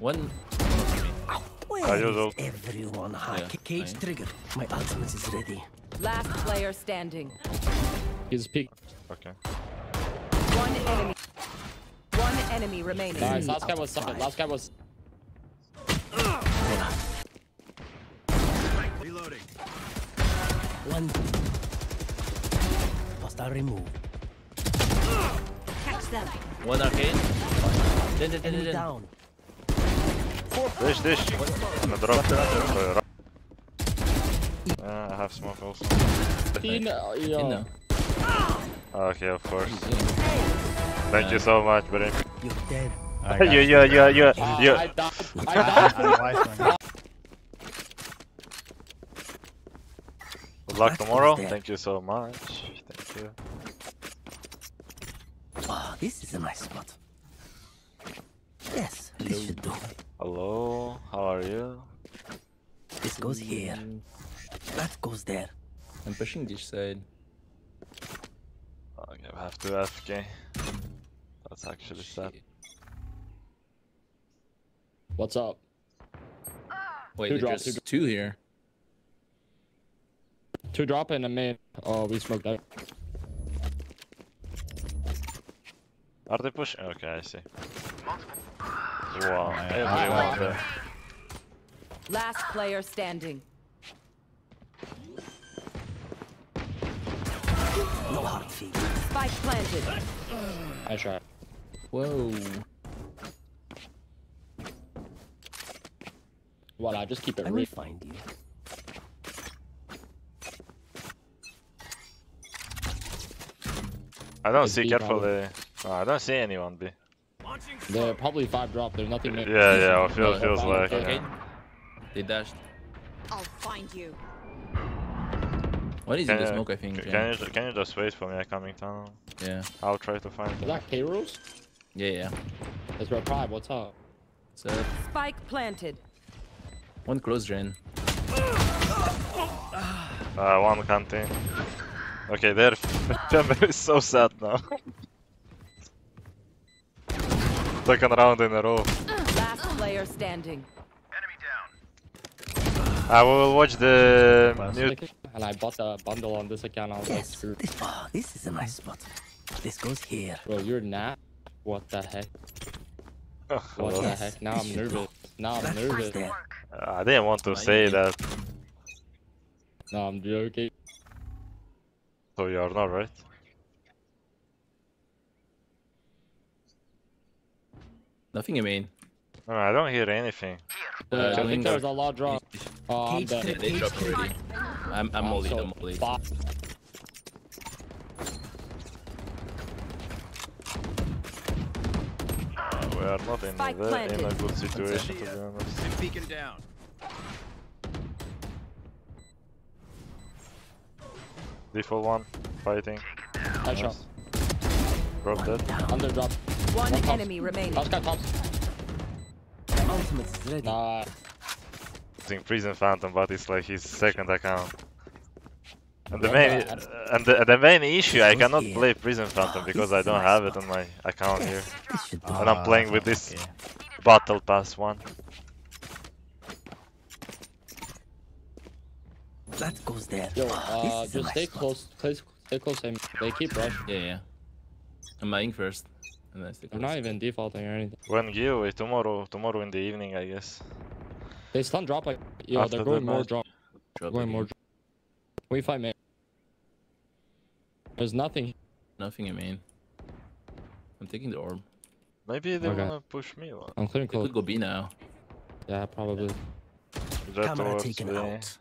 One. Everyone, cage trigger. My ultimate is ready. Last player standing. He's peak. Okay. One enemy. One enemy remaining. Nice. Last guy was something. Last guy was. Reloading. One. Hostile removed. Catch them. One arcade. Enemy down. Dish. I dropped it. I have smoke also. Yeah. Okay, of course. Thank you so much, Brim. You're dead. You. I died. Good luck tomorrow. Thank you so much. Thank you. Wow, this is a nice spot. Yes, this should do. Hello, how are you? This goes here. That goes there. I'm pushing this side. Okay, I have to FK. That's actually sad. What's up? Wait, there's two here. Two drop and a main. Oh, we smoked out. Are they pushing? Okay, I see. Wow, everyone there. Last player standing. No hard feet. Spike planted. I shot. Whoa. Well, I just keep it real. Find you. I don't see carefully. Oh, I don't see anyone B. They're probably 5 drop. There's nothing. Yeah. It feels like. Okay. Yeah. They dashed. I'll find you. What is in the smoke? I think. Can you just wait for me? I'm coming down. Yeah. I'll try to find. Is that K rules? Yeah. That's right. Prime. What's up? Spike planted. One close drain. One canteen. Okay, their temper is so sad now. Second round in a row. Last player standing. Enemy down. I will watch the music. And I bought a bundle on this account. I was like, screw. This is a nice spot. This goes here. Bro, you're not. What the heck? What the heck? Now I'm nervous. I didn't want to say that. No, I'm joking. So you are not right. Nothing you mean? No, I don't hear anything. I think there's a lot drop. Oh, I'm dead. They dropped already. I'm mollied, I'm mollied. We are not in a good situation, to be honest. I'm peeking down. Default one, fighting. Nice shot. Drop that. Under drop. One enemy remaining. Last guy tops. The ultimate is ready. Nah. He's in Prison Phantom, but it's like his second account. And the main issue, I cannot play Prison Phantom because I don't have it on my account here. And I'm playing with this Battle Pass one. That goes there. Yo, just stay close. Stay close. They keep rushing. Yeah. I'm lying first. I'm not even defaulting or anything. When giveaway tomorrow in the evening, I guess. They stun drop like. Yeah, they're going more drop. Going more drop. We fight man. There's nothing. Nothing, I mean. I'm taking the orb. Maybe they wanna push me. Or... I'm clearing close. Could go B now. Yeah, probably. Camera taken out.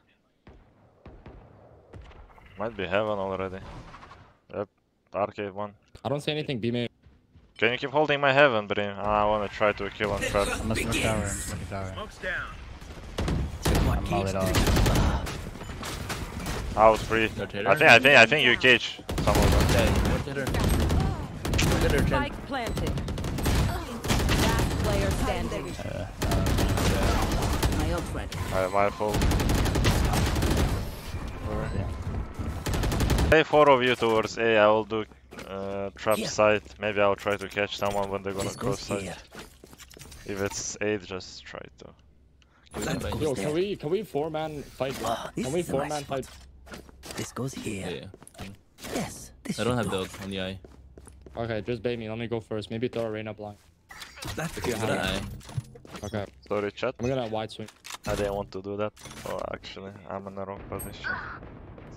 Might be heaven already. Yep. Arcade one. I don't see anything B main. Can you keep holding my heaven, Brim? I wanna try to kill on trap. I'm smoke tower, Smoke's down. I'm all it all. I was free. I think you cage some of them. What did her Spike planted. Last player standing. My old friend. Alright, my fault. Play 4 of you towards A, I will do trap side. Maybe I'll try to catch someone when they're gonna cross side. If it's 8, just try it though. Yo, can we 4-man fight? Can we 4-man fight? This goes here. Yeah. Yes. This I don't have dog on the eye. Okay, just bait me. Let me go first. Maybe throw Reyna blind. That's a good eye. Okay. Sorry, chat. I'm gonna wide swing. I didn't want to do that. Oh, actually, I'm in the wrong position.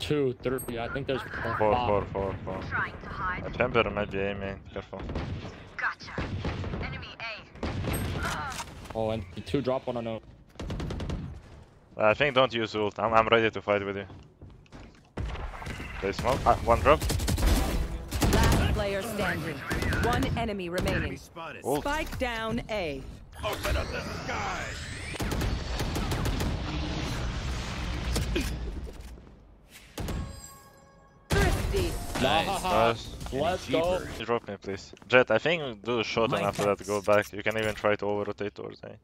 2, 3. I think there's 4. A chamber might be aiming. Careful. Gotcha. Enemy A. Oh, and 2 drop on a note. I think don't use ult. I'm ready to fight with you. They smoke. 1 drop. Last player standing. 1 enemy remaining. Enemy spike down A. Open up the sky. Nice. Nice. Let's go. Drop me, please. Jet, I think do a shot and after that go back. You can even try to over-rotate towards A.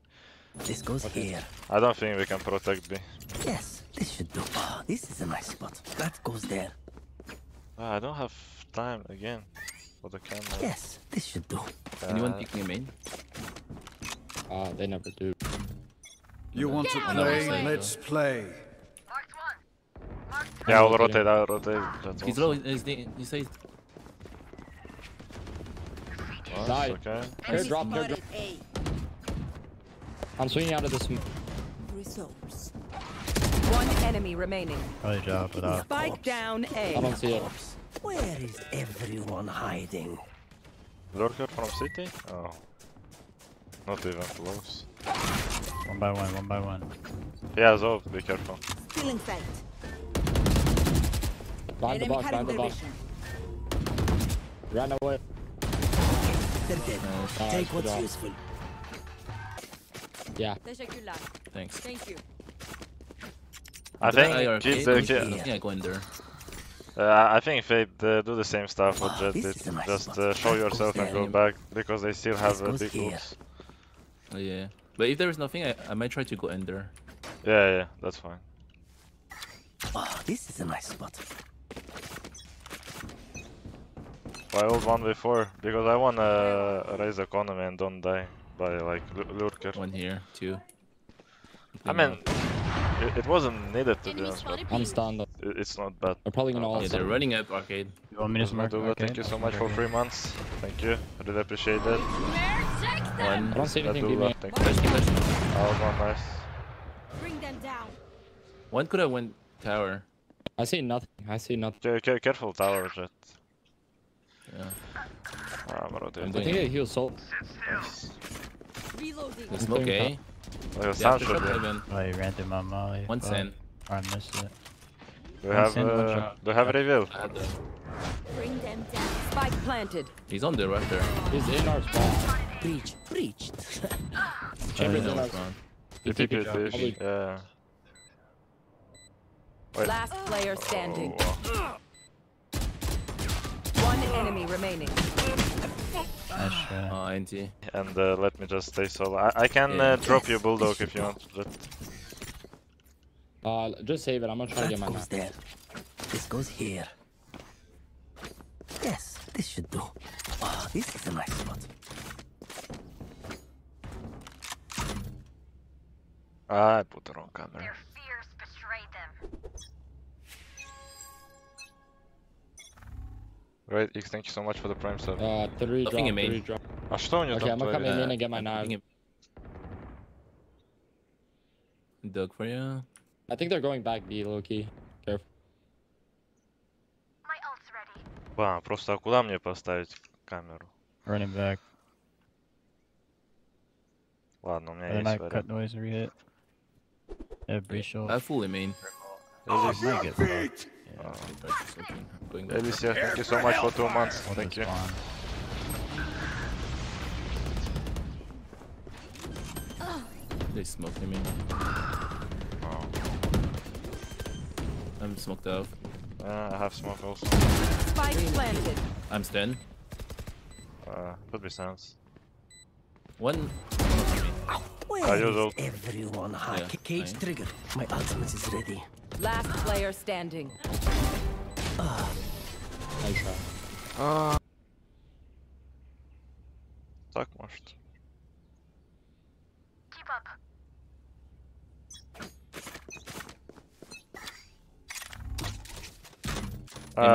This goes here. I don't think we can protect B. Yes, this should do. Oh, this is a nice spot. That goes there. I don't have time again for the camera. Yes, this should do. Anyone pick me main? They never do. You want to play? Let's play. Yeah, I'll rotate. That's he's low, he's safe. Nice. Okay. Here, drop. I'm swinging out of this. Resource. 1 enemy remaining. Good job for that. Spike down A. I don't see it. Where is everyone hiding? Lurker from city? Oh. Not even close. 1 by 1, 1 by 1. Yeah, Zov, be careful. Still in sight. Behind the box, behind the box. Run away. They're dead. Nice. Take what's useful. Yeah. Thanks. Thank you. I think kids go in there. I think Fate do the same stuff what Jet did. Just show yourself and go back because they still have big moves. Oh yeah. But if there is nothing, I might try to go in there. Yeah, that's fine. Oh, this is a nice spot. I ult 1v4 because I wanna raise economy and don't die by like lurker. 1 here, 2. I mean, it wasn't needed to be honest. I'm stunned. It's not bad. We're probably gonna they're running at arcade. You want me to smoke? Thank you so much for 3 months. Thank you. I really appreciate that. I don't see anything. Oh, nice. Bring them down. One could have went tower. I see nothing. Careful tower, Jet. Yeah. I think they heal salt. Nice. It's okay. Like sound shot even. Oh, you ran through my molly. 1 cent. Oh, I missed it. Do you have a reveal? I have that. Bring them down. Spike planted. He's on the right there. He's in our spawn. Breached. Chamber's in our spawn. You pick it, fish. Yeah. Wait. Last player standing. Oh. 1 enemy remaining. Oh, NT. And let me just stay solo. I can drop you bulldog if you want. Just save it. I'm not trying to get my knife. This goes here. Yes, this should do. Oh, this is a nice spot. I put the wrong camera. Their fears betrayed them. Right, X, thank you so much for the prime sub. 3 drop. Okay, I'm gonna come in and get my knife. Dug for you. I think they're going back B, low-key. Careful. My ult's ready. Wow, просто куда мне поставить камеру? Running back. Ладно, у меня есть вариант. Cut noise or hit. Every shot. I fully main. Alicia, thank you so much for 2 months. Thank you. They smoked me. Oh. I'm smoked out. I have smoke also. Spike planted. I'm stunned. Could be sounds. 1. Where is everyone? Cage trigger. My ultimate is ready. Last player standing. Nice shot. Так, может.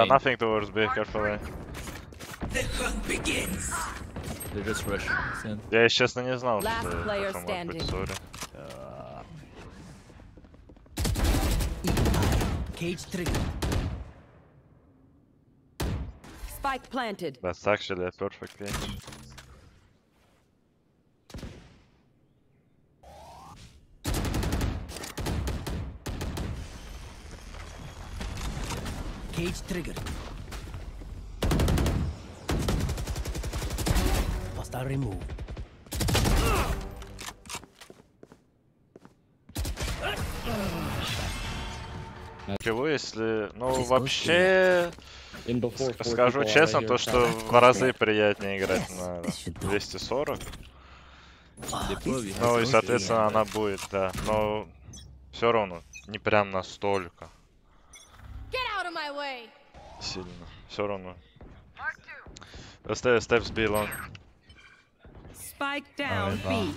Nothing towards B, careful. The hunt begins. They just rush. Yeah, сейчас не знал. Last player standing. Cage trigger. Spike planted. That's actually a perfect game. Cage triggered. Hostile removed. Чего если, ну вообще, скажу честно, то что в разы приятнее играть на 240. Ну и соответственно она будет, да, но все равно не прям настолько. Сильно, все равно. Steps B long. Spike down B.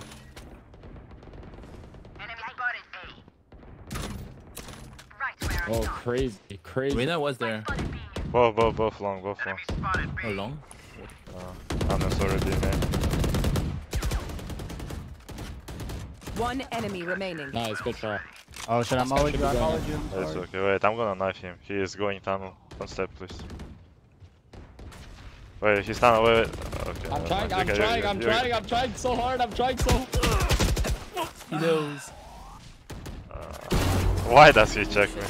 Oh, crazy, crazy. Reyna was there. Both long, both long. Oh, long? I'm not sorry, man. One enemy remaining. Nice, good try. Oh, should I molly you? It's okay, wait, I'm gonna knife him. He is going tunnel. One step, please. Wait, he's tunnel, wait. Okay, I'm trying so hard. He knows. Why does he check me?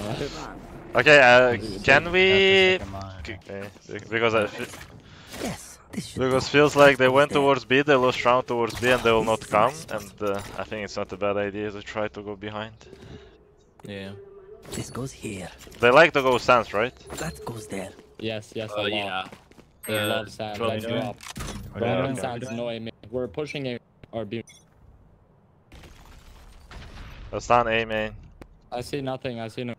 Okay, can we... Okay, because I feel... Because feels like they went towards B, they lost round towards B and they will not come. And I think it's not a bad idea to try to go behind. Yeah. This goes here. They like to go sands, right? That goes there. Yes, yes, I love. They love sands, I drop. Brandon sands annoy me. We're pushing our B. That's not A main. I see nothing, I see no.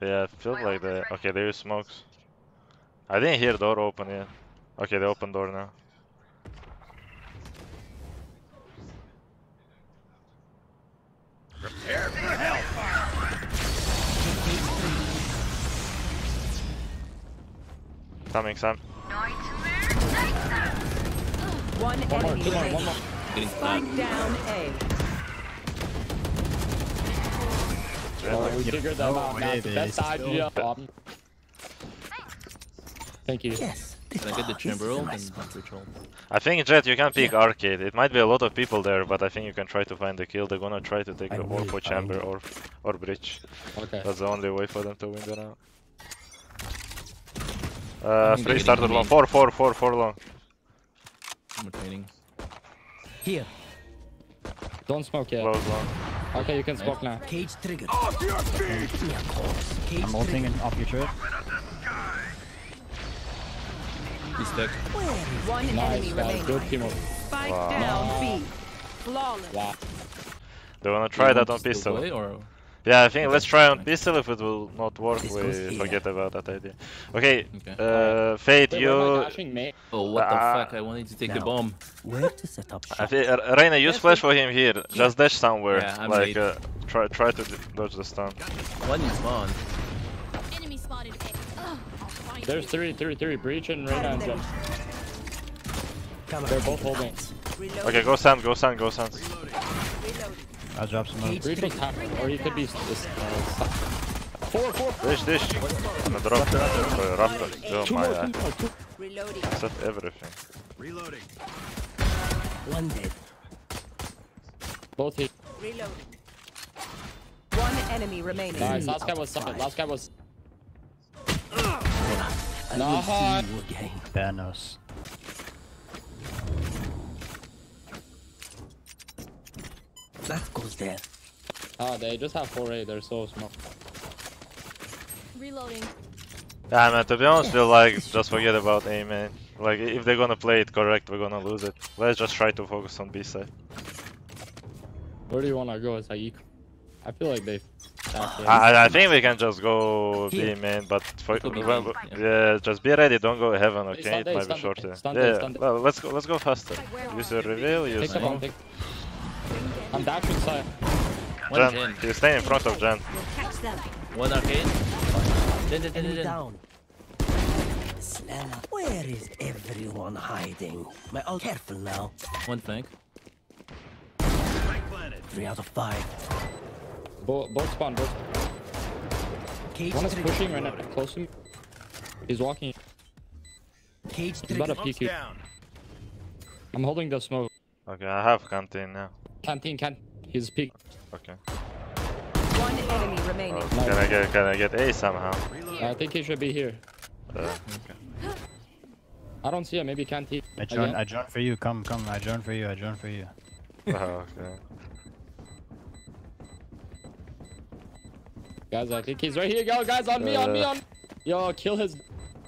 Yeah, it feels like that. Okay, there is smokes. I didn't hear door open yet. Okay, they open door now. Prepare for hellfire! Coming, Sam. One more. Spike down A. Oh, we figured that out. That's the problem. Thank you. Yes. Can I get the chamber roll and control? I think Jet, you can pick arcade. It might be a lot of people there, but I think you can try to find the kill. They're gonna try to take the orb or chamber or bridge. Okay. That's the only way for them to win the round. Three starter long. Four long. I'm training. Here. Don't smoke yet. Close long. Okay, you can smoke now. Cage triggered. I'm ulting and off your turret. He's stuck. Nice, good teamwork. Spike down B. Flawless. Wow. They wanna try that on pistol? Or... Yeah, I think let's try on pistol. If it will not work, we forget about that idea. Okay, Fate, you... Oh, what the fuck, I wanted to take the bomb. Where to set up shop? Reyna, use flash for him here. Just dash somewhere. Yeah, like, try to dodge the stun. One is spawned. Enemy spotted. There's three. Breach and Reyna and jump. They're both holding. Okay, go sand. I dropped some money. Or you could be just, four. Dish. I dropped it. Oh my god. Set everything. Reloading. One dead. Both hit. Reloading. One enemy remaining. Nice. Last guy was. No hard. Thanos. That goes there. Oh, they just have 4A, they're so small. Reloading. Yeah, man, to be honest, we like, just forget about A, man. Like, if they're gonna play it correct, we're gonna lose it. Let's just try to focus on B side. Where do you wanna go, Saik? I feel like they... I think we can just go B, man, but... yeah, just be ready, don't go heaven, okay? It might be shorter. Yeah, well, let's go faster. Use your reveal, use... I'm dashing side. Jen, he's staying in front of Jen. One arcade. Jen. Down. Where is everyone hiding? My ult. Careful now. One flank. 3 out of 5. Both spawn, both. One is pushing right now, close to me. He's walking. He's about to peek you. I'm holding the smoke. Okay, I have canteen now. Canteen. He's peek. Okay. One enemy remaining. Oh, can I get A somehow? I think he should be here. Okay. I don't see him. Maybe canteen. I join for you. Come. I join for you. Oh, okay. Guys, I think he's right here. Go, guys, on me. Yo, kill his.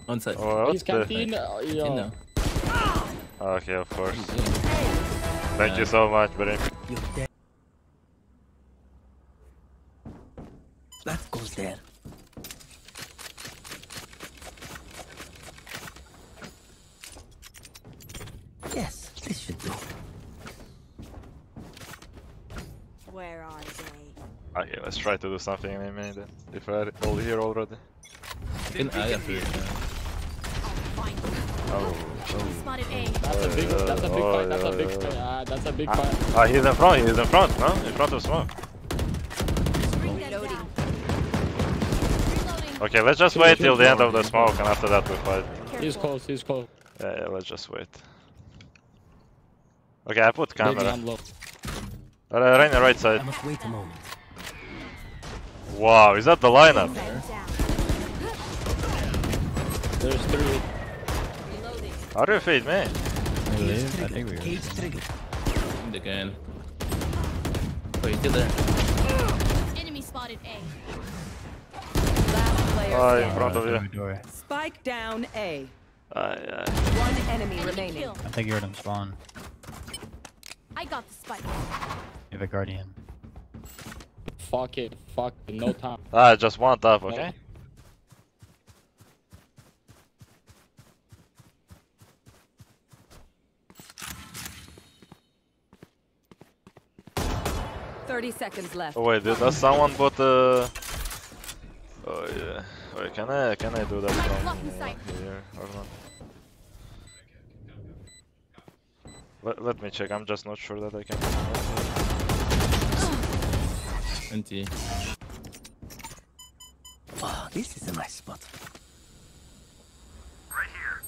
One side. Oh, he's canteen. Yo. Okay, of course. Thank you so much, buddy. That goes there. Yes, this should do. Where are they? Okay, let's try to do something in a minute. If I all here already. That's a big fight. Ah, he's in front, no? In front of smoke. Okay, let's just wait till the end of the smoke and after that we fight. He's close. Yeah, let's just wait. Okay, I put camera. Right on right side. Wow, is that the lineup? There's 3. How do you feed me? I think we're in the game. Wait, get there. Enemy spotted A. Oh, in front of you. Spike down A. One enemy remaining. I think you heard him spawn. I got the spike. You have a guardian. Fuck it. No time. Just one top, okay? No. Seconds left. Oh wait, does someone put the? Oh yeah. Wait, can I do that from here or not? Let me check. I'm just not sure that I can. Empty. Oh, this is a nice spot. Right here.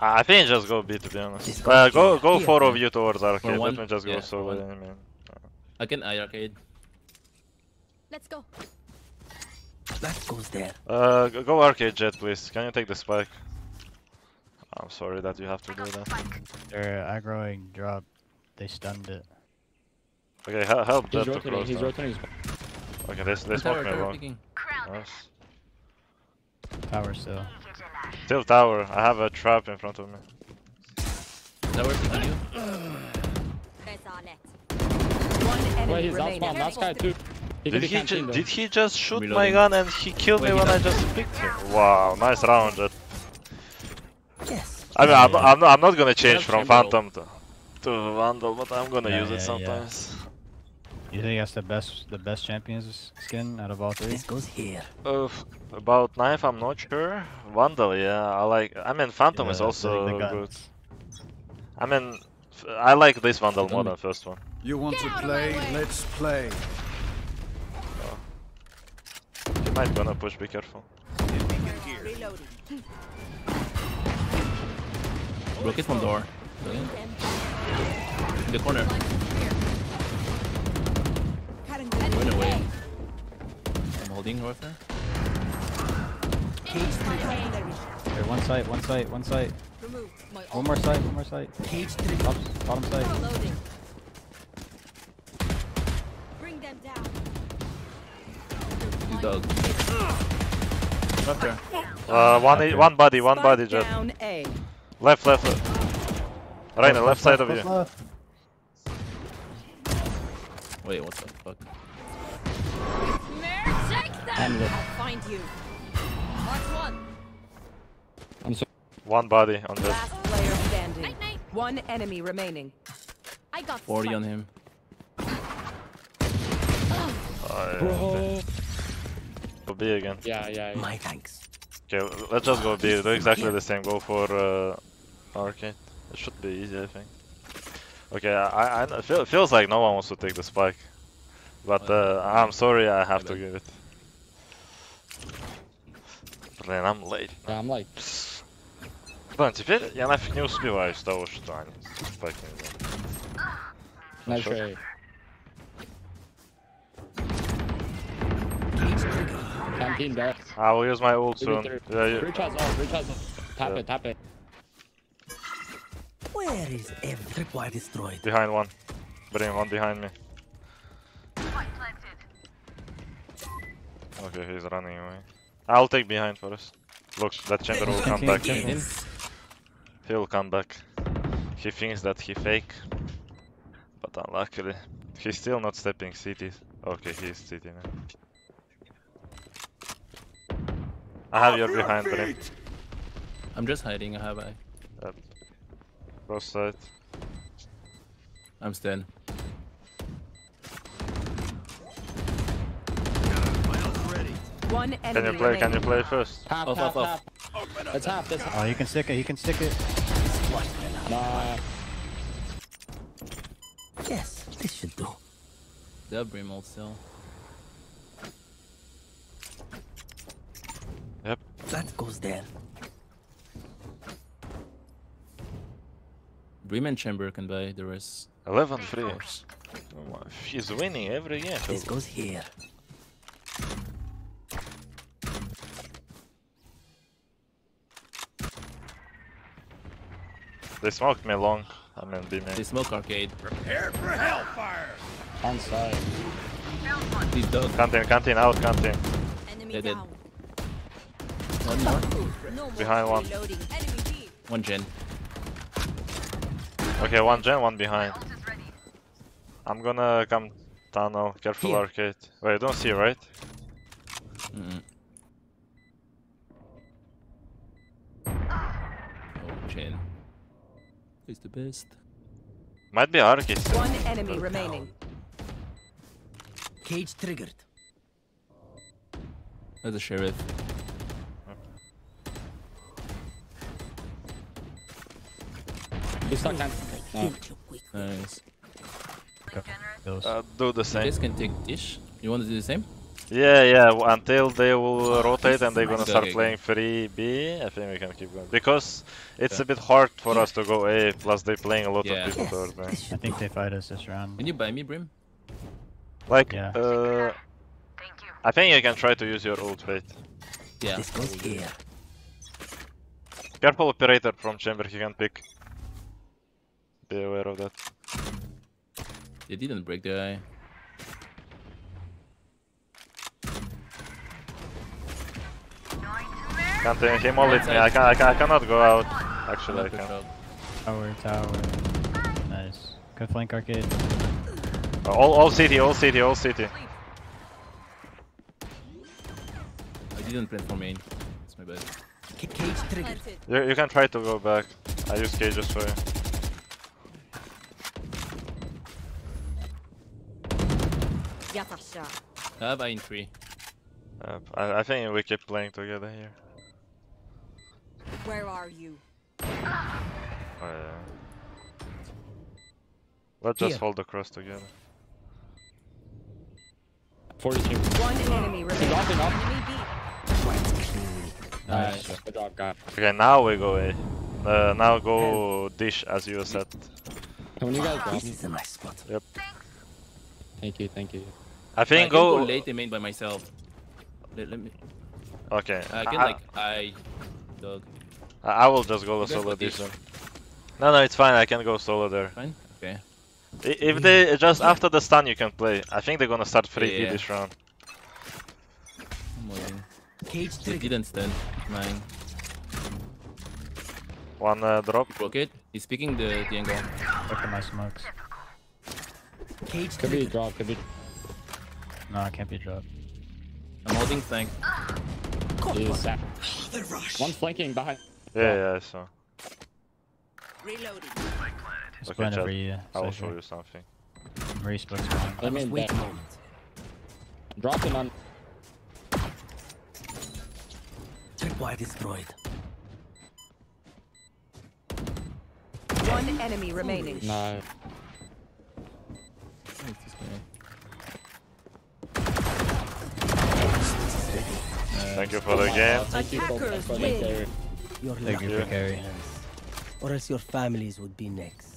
I think just go B to be honest. Go 4 of you towards arcade. Let me just go solo. I mean. I can I arcade. Let's go. That goes there. Go arcade jet, please. Can you take the spike? I'm sorry that you have to do that. They're aggroing drop. They stunned it. Okay, help jet to close. He's rotating. Okay, they smoked me wrong. Nice. Tower still. Still tower. I have a trap in front of me. Is that working on you? Well, he's outspawned, last guy too. Did he just shoot my gun and he killed me when I just picked him? Wow, nice round, Jet. Yes. I mean, I'm not gonna change from Phantom to Vandal, but I'm gonna use it sometimes. You think that's the best champions skin out of all 3? This goes here. About knife, I'm not sure. Vandal, yeah, I like. I mean, Phantom is also good. I mean, I like this Vandal more than first one. You want to play? Let's play. Oh. He might wanna push, be careful. Block it from door. In the corner. Run away. I'm holding right there. Okay, one side. One more side. Bottom side. Dog. Okay. One body, Jet. Left. Rainer, left side of you. Wait, what the fuck? One body on this. One enemy remaining. I got 40 on him. Bro. Go B again. Yeah. My thanks. Okay, let's just go B. Do exactly the same. Go for arcade. It should be easy, I think. Okay, I feel, it feels like no one wants to take the spike, but I'm sorry, I have to give it. Блин, I'm late. Yeah, I'm late. Блин, теперь я нафиг не успеваю с того, что они спайкнули. Camping there. I will use my ult soon. Recharge off. Tap it. Where is every boy destroyed? Behind one. Bring one behind me. Okay, he's running away. I'll take behind for us. Look, that chamber will come back. He'll come back. He thinks that he fake. But unluckily. He's still not stepping cities. Okay, he's sitting. I have your behind, Brim. I'm just hiding, I have I. Cross side. I'm staying. Can you play first? Half. It's half, this half. Oh, he can stick it. Nah. Yes, this should do. They'll Brim ult still. Yep. That goes there. Brim and Chamber can buy the rest. 11-3. Oh, she's winning every game. This goes here. They smoked me long. I mean, B main. They smoke arcade. Prepare for hellfire. On side. He's done. Canteen out. Enemy down. One more. No more. Behind one. One gen. Okay, one gen, one behind. I'm gonna come tunnel. Careful here. Arcade. Wait, you don't see, right? Oh, gen. He's the best. Might be arcade. One enemy remaining. Cage triggered. There's a sheriff. He's stuck, man. Oh. Nice. Do the same. You guys can take dish. You want to do the same? Yeah. Until they will rotate and they're gonna start playing 3B. I think we can keep going because it's a bit hard for us to go A. Plus they're playing a lot of people towards them. I think they fight us this round. Can you buy me, Brim? Like, I think you can try to use your ult, wait. Yeah. This goes here. Careful operator from chamber. He can pick. Be aware of that. They didn't break the eye. Can't take him, only me. I cannot go out. Actually, I can. Tower. Nice. Good flank arcade. All city. I didn't plan for main. It's my bad. Cage triggered. You can try to go back. I use cages for you. I in 3. I think we keep playing together here. Where are you? Let's just hold the cross together. 42. One enemy remaining. Nice. Okay, now we go A. Now go dish as you said. When you guys this is a nice spot. Yep. Thank you. I think go late main by myself. Let me. Okay. I will just go solo this one. No, it's fine. I can go solo there. Fine. Okay. If they just after the stun, you can play. I think they're gonna start 3B this round. They didn't stun mine. One drop. Rocket. He's picking the angle. Look at my smokes. Could be a drop, could be... No, it can't be a drop. I'm holding flank. One flanking behind. Yeah, I saw. Reloading. It's okay, over you. It's I will show you something. Maurice books on. Let me wait. Drop him on. Checkpoint destroyed. One enemy remaining. No. Thank you for the game. Thank you for the carry. Thank you for carry. Or else your families would be next.